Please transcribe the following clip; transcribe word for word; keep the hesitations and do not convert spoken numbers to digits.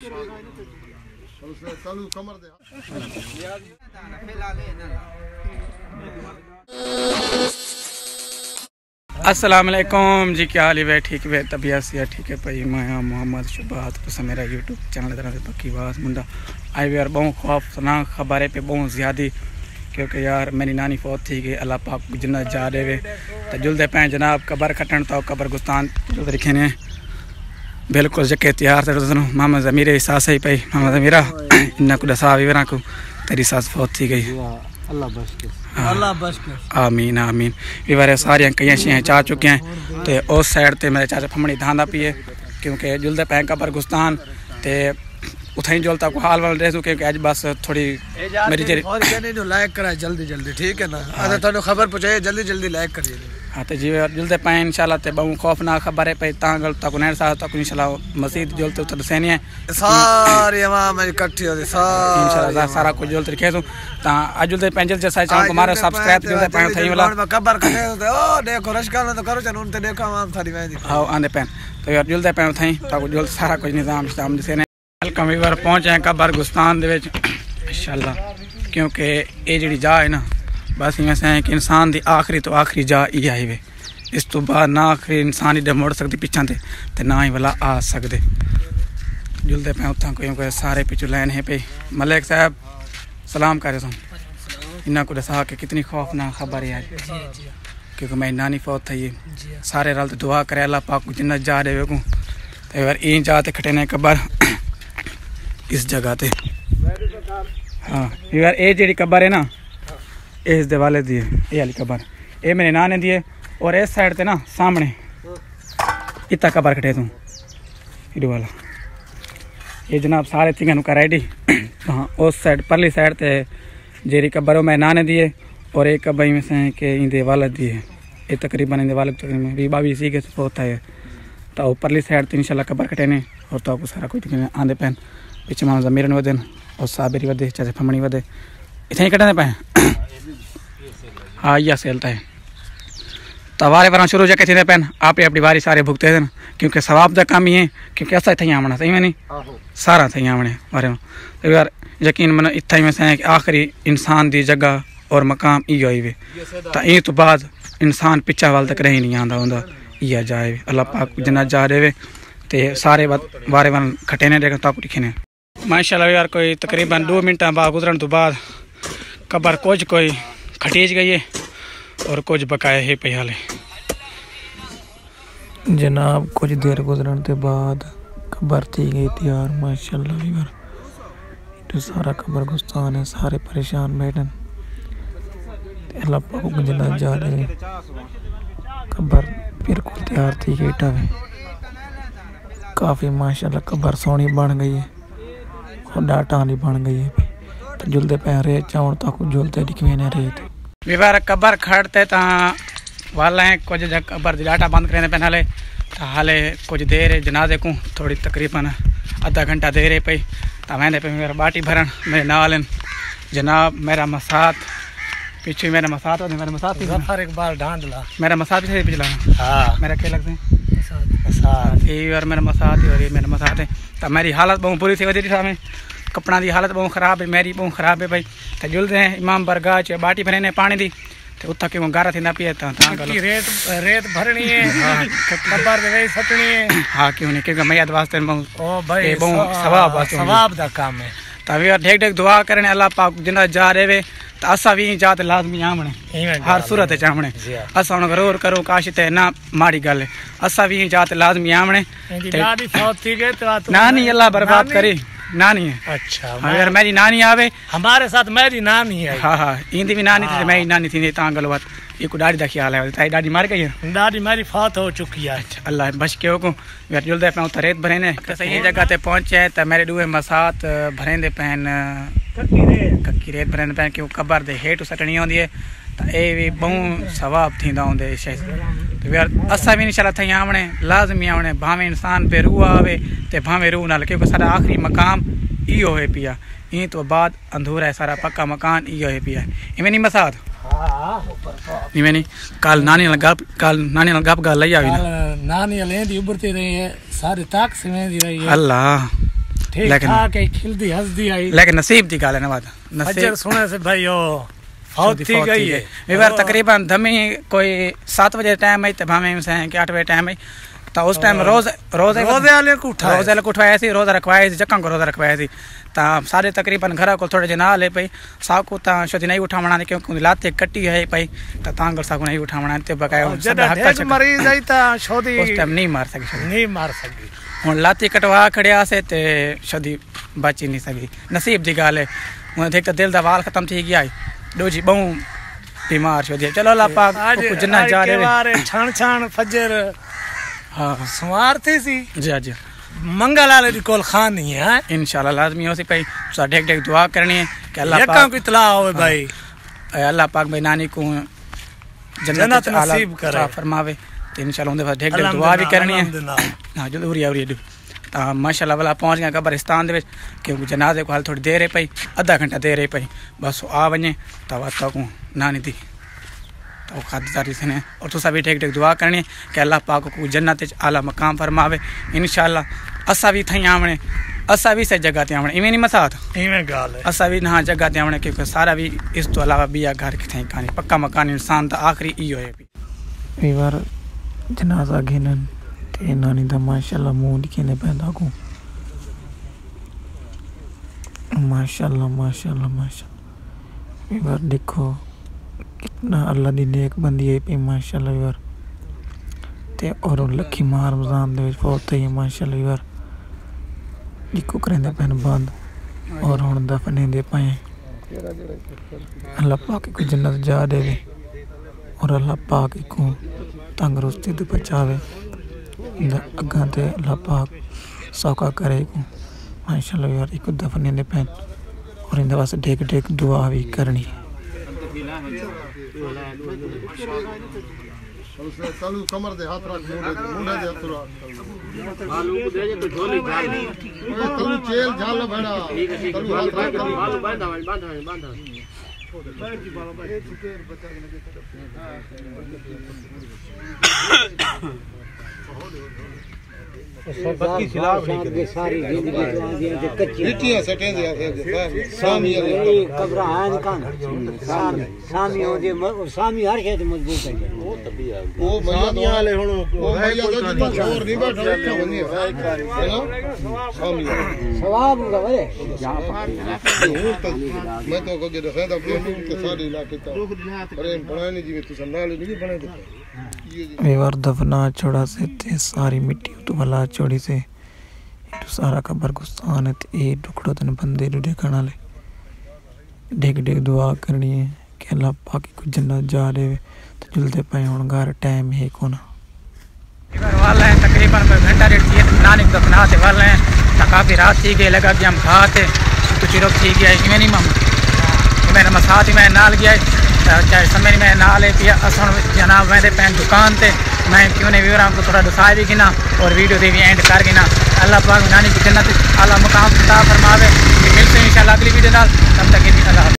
अस्सलाम वालेकुम जी, क्या हाल है? ठीक है, तबियत से ठीक है भाई। मैं मोहम्मद शुबात पसंद, मेरा यूट्यूब चैनल तरह से पक्की बात मुंडा आई यार। बहुत खौफनाक खबरें पे बहुत ज़्यादा, क्योंकि यार मेरी नानी फौत थी गई, अल्लाह पाक जन्नत जा रहे वे तो जुल्दे पैं जनाब कबर खटन तो कबर गुस्तान तरीके ने बिल्कुल जके तैयार थे। मामा जमीर जी सास ही पई, मामा जमीरा इन्ना को दसा वेरा को तेरी सास फौत थी गई। अल्लाह बस के, अल्लाह बस के, आमीन आमीन। ये बारे सारियां कई शें चा चुके हैं तो उस साइड ते मेरे चाचा फमड़ी धांदा पिए, क्योंकि जुल्दे पैं कबर गुस्तान ते उठाई जोलता को हाल वाल रह सो, क्योंकि आज बस थोड़ी मेरी जे और कहने जो लाइक करा जल्दी जल्दी, ठीक है ना? आज थाने खबर पहुंचाए जल्दी जल्दी लाइक करिए। हां तो जी जुल्दे पैं इंशाल्लाह ते बहु खौफनाक खबर है पे तांगल तक नहर साथ तक इंशाल्लाह मस्जिद जोलते उतर सेनी है सारे हमाम इकट्ठे हो सारे इंशाल्लाह सारा कुछ जोलते रखे तो ता आज जुल्दे पैं जे साथ को मारो सब्सक्राइब जुल्दे पैं थई वाला खबर खटे ओ देखो रशकान तो करो चन उन ते देखो हमाम थारी भाई आओ आंदे पैं तो यार जुल्दे पैं थई तक जोल सारा कुछ निजाम शाम से वेलकम। एक बार पहुँचे हैं कबर गुस्तान इंशाल्लाह, क्योंकि ये जी जा है ना बस इवें से कि इंसान की आखिरी तो आखिरी जा ही आई वे, इस तो बाद ना आखिरी इंसान ही मुड़ सकती पिछा से तो ना ही वाला आ सकते। जुलते पे उतना कोई सारे पिछू लैन है पे मलिक साहब सलाम करे सो इन्ना को दसा के कितनी खौफनाक खबर है, क्योंकि मेरी नानी फौत थी। सारे रल तो दुआ करे अल्लाह पाक जन्नत जा दे को इन जाते खटेने कबर इस जगह ते। हाँ यार ये जी कबर है ना इस दिवाले दी ये वाली कबर ये मेरे नाने दी है, और इस साइड ते ना सामने इतना कबर खटे तू इड वाला ये जनाब सारे थिंगन का रेडी। हाँ उस साइड परली साइड ते जेरी कबर वो मेरे नाने दी है, और एक कबर में से के इंदे वाला दी है ये तकरीबन इंदे वाले तकरीबन भी बाबी सी के होता है। तो परली साइड तो इंशाल्लाह कबर खटेने और तो आपको सारा कुछ आंदे पैन पिछे मामा जमीरन वे और साबिरी वे चाचा फमणी वे इतना ही कटने पाए। हाँ यह सेलता है तो वारे वारा शुरू जगह थे पैन आप ही अपनी वारी सारे भुगते थे, क्योंकि सवाब का काम ही है, क्योंकि असा इतना ही आवना सही में नहीं सारा था ही आवने बारे में। तो यार यकीन मन इतना ही में से आखिरी इंसान की जगह और मकाम इो ही वे तो ये तो बाद इंसान पिछा वाल तक रही नहीं आता होंगे इया जाए अल्लाह पाक जना जा रहे तो सारे वारे वार खटे ने देखा तक दिखे ने माशाल्लाह। यार कोई तकरीबन दो मिनटा बाद गुजरन तो बाद कबर कुछ कोई खटीज गई है और कुछ बकाया है पे हाले जनाब। कुछ देर गुजरन के बाद कबर थी गई तैयार माशाल्लाह। यार तो सारा कबर गुस्तान है, सारे परेशान बैठन अल्लाह पाक जना जा रहे कबर बिल्कुल तैयार थी गई टावे काफ़ी माशाल्लाह। कबर सोहनी बन गई है और डाटा नहीं बन गई है तो जुलते पैर रेत चाउन तक जुलते दिखे ने रेत विवार कबर खड़ते ता वाला है कुछ जगह कबर डाटा बंद करने पे हाले तो हाले कुछ देर है जनाजे को थोड़ी तकरीबन आधा घंटा देर है पई तो मैंने पे मेरा बाटी भरन मेरे नाल जनाब मेरा मसात पीछे मेरा मसात और मेरा मसात जफर इकबाल डांडला मेरा मसात से पिछला। हां मेरा के लगते हैं ये यार मेरा मसात है और ये मेरा मसात है तो मेरी हालत बहुत बुरी थी वजह सामने कपड़ा की हालत बहुत ख़राब है मेरी बहुत ख़राब है भाई। तो जुलते हैं इमाम बरगाह च बाटी भरने पानी की तो उतना क्यों गारा थी ना पिए रेत रेत भरनी है कबर दे सटनी है। हाँ क्यों नहीं, क्योंकि मैं वास्ते बहुत सवाब सवाब का काम है तो यार ढेक ढेक दुआ करने अल्लाह पाक जिन्ना जा रहे तो असा भी जात लाजमी आवने हर सूरत आवने असा उन रोर करो काश ते ना माड़ी गल असा भी जात लाजमी आवने नानी अल्लाह बर्बाद करे नानी है। अच्छा अगर मेरी नानी आवे हमारे साथ मेरी नानी है। हाँ हाँ इंदी भी नानी थी मेरी नानी थी ता गलबात एक डाडी दा ख्याल है ताई डाडी मार गई है डाडी मेरी फौत हो चुकी है। अच्छा अल्लाह बच के को यार जुलदे पे तरेत भरेने सही जगह ते पहुंचे ते मेरे दुए मसात भरेंदे पैन कक्की रेत कक्की रेत भरने पैन क्यों कबर दे हेठ सटनी होंदी है तो ये भी बहुत सवाब थींदा होंदे शायद तो यार असा भी इंशाल्लाह थई आवणे लाजमी आवणे भावे इंसान पे रूह आवे ते भावे रूह नाल क्योंकि सारा आखिरी मकाम इहो है पिया ई तो बाद अंधूरा है सारा पक्का मकान इहो है पिया इवें नहीं मसाद। हां इवें नहीं कल नानी नाल गप कल नानी नाल गप गल लई आवी नानी लेंदी उबरती रही है सारी ताक से वेंदी रही है अल्लाह लेकिन नसीब थी गाल तकरीबन धमी कोई सात बजे टाइम आई भावे आठ बजे टाइम आई तो उस टाइम रोज रोजे रोजे को रोजे को उठवाया थी रोजा रखवाया थी जक्का को रोजा रखवाया थी तो सारे तकरीबन घर को थोड़े ना हले पई साकू ता शो नहीं उठावणा क्योंकि लाते कटी है पई तो तांगल साकू नहीं उठावणा ते बकाया जद मरीज आई ता शोदी उस टाइम नहीं मार सकी नहीं मार सकी हुन लाते कटवा खड़या से ते शोदी बाची नहीं सकी नसीब दी गाल है हुन देख दिल दा वाल खत्म थी गया डोजी बहु बीमार शोदी चलो अल्लाह पाक कुछ ना जा रे छण छण फजर हाँ सवार थे सी जी जी मंगलाल दी कोल खान नहीं है इंशाल्लाह लाजमी हो सी भाई ढेक ढेक दुआ करनी है कि अल्लाह पाक काम की इतला होवे भाई अल्लाह पाक भाई नानी को जन्नत नसीब करे फरमावे तो इंशाल्लाह उनके पास ढेक ढेक दुआ भी करनी है हां जरूरी है और तो माशाल्लाह वाला पहुंच गया कब्रिस्तान दे विच क्योंकि जनाजे को हाल थोड़ी देर है पई आधा घंटा देर है पई बस आ वने तो वास्ता को नानी दी तो खातिरदारी से ने और तुसा भी टेक टेक दुआ करनी कि अल्लाह पाक को जन्नत आला मकाम फरमावे इंशाल्लाह असा भी थई आवणे असा भी से जगह ते आवणे इवें नहीं मसात इवें गाल है असा भी ना जगह ते आवणे क्योंकि सारा भी इस तो अलावा बिया घर के थई कानी पक्का मकान इंसान ता आखिरी इयो है ई बार जनाजा घेनन ते नानी दा माशाल्लाह मूड के ने पैदा को माशाल्लाह माशाल्लाह माशाल्लाह ई बार देखो कितना अल्लाह दी नेक बंदी है पे माशाल्लाह यार ते और लखी मार रमजान दे फौत है माशाल्लाह यार इको करंदा पन बंद और हुन दफने दे पाए अल्लाह पाक को जन्नत जा देवे और अल्लाह पाक को तंदरुस्ती दे बचावे अगा ते अल्लाह पाक सौका करे को माशाल्लाह यार इको दफने दे पे और इंदा वास्ते ढेक ढेक दुआ भी करनी दफना छोड़ा से सारी मिट्टी वाला चोड़ी से सारा कबर गुस्तान है ये टुकड़ो तन बंदे डुडे खाना ले ढेक ढेक दुआ करनी है कि अल्लाह पाक को जन्नत जा रहे तो जुलते पाए हुन घर टाइम है कोना इधर वाला है तकरीबन कोई घंटा डेढ़ थी नानी दफना से वाला है काफी रात थी गई लगा कि हम खाते तो चिरो थी गया इवें नहीं मम मैंने मसाज में नाल गया चाहे समय में नाल है पिया असन जनाब मेरे पैन दुकान ते मैं क्यों ने व्यूअर को थोड़ा दुसा भी गिना और वीडियो से भी एंड कर गिना अल्लाह पाक नानी की जन्नत आला मकाम अता फरमावे मिलते हैं इंशाल्लाह अगली वीडियो नाल तब तक के लिए अल्लाह।